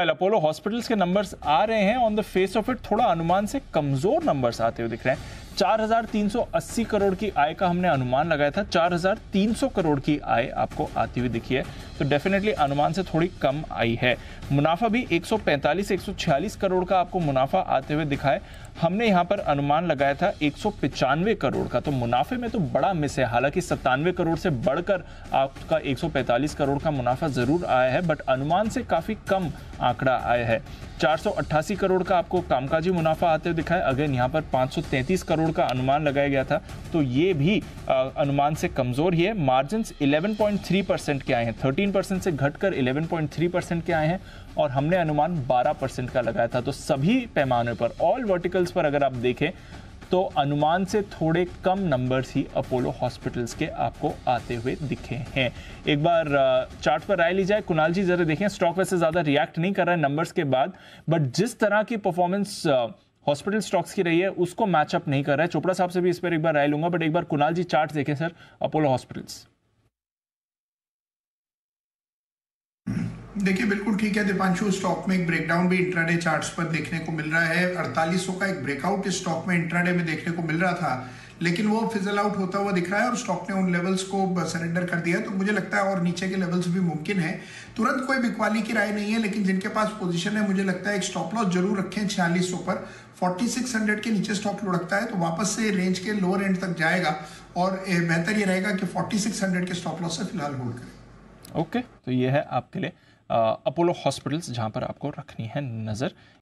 Mobile Apollo hospitals के numbers आ रहे हैं, on the face of it थोड़ा अनुमान से कमजोर नंबर्स आते हुए दिख रहे हैं। 4,380 करोड़ की आय का हमने अनुमान लगाया था, 4,300 करोड़ की आय आपको आती हुई दिखी है, तो डेफिनेटली अनुमान से थोड़ी कम आई है। मुनाफा भी 145-146 करोड़ का आपको मुनाफा आते हुए दिखा है, हमने यहाँ पर अनुमान लगाया था 195 करोड़ का, तो मुनाफे में तो बड़ा मिस है। हालांकि 97 करोड़ से बढ़कर आपका 145 करोड़ का मुनाफा जरूर आया है, बट अनुमान से काफ़ी कम आंकड़ा आया है। 488 करोड़ का आपको कामकाजी मुनाफा आते हुए दिखा है, अगेन यहाँ पर 533 करोड़ का अनुमान लगाया गया था, तो ये भी अनुमान से कमज़ोर ही है। मार्जिन्स 11.3% के आए हैं, 13% से घटकर 11.3% के आए हैं, और हमने अनुमान 12% का लगाया था। तो सभी पैमाने पर, ऑल वर्टिकल्स पर अगर आप देखें तो अनुमान से थोड़े कम नंबर्स ही अपोलो हॉस्पिटल्स के आपको आते हुए दिखे हैं। एक बार चार्ट पर राय ली जाए। कुणाल जी जरा देखें, स्टॉक वैसे ज़्यादा रिएक्ट नहीं कर रहा है नंबर्स के बाद, बट जिस तरह की परफॉर्मेंस हॉस्पिटल स्टॉक्स की रही है उसको मैचअप नहीं कर रहा है। चोपड़ा साहब से भी इस पर एक बार राय लूंगा, बट एक बार कुणाल जी चार्ट देखें सर, अपोलो हॉस्पिटल्स। देखिए बिल्कुल ठीक है दीपांशु, स्टॉक में एक ब्रेकडाउन भी इंट्राडे चार्ट्स पर देखने को मिल रहा है। 4800 का एक ब्रेकआउट इस स्टॉक में इंट्राडे में देखने को मिल रहा था, लेकिन वो फिजल आउट होता हुआ दिख रहा है और स्टॉक ने उन लेवल्स को सरेंडर कर दिया है। तो मुझे लगता है और नीचे के लेवल्स भी मुमकिन है। तुरंत कोई बिकवाली की राय नहीं है, लेकिन जिनके पास पोजीशन है मुझे लगता है एक स्टॉप लॉस जरूर रखें 4600 पर। 4600 के नीचे स्टॉक लुढ़कता है तो वापस से रेंज के लोअर एंड तक जाएगा, और बेहतर ये रहेगा कि 4600 के स्टॉप लॉस से फिलहाल होल्ड करें। ओके, तो ये है आपके लिए अपोलो हॉस्पिटल्स, जहां पर आपको रखनी है नजर।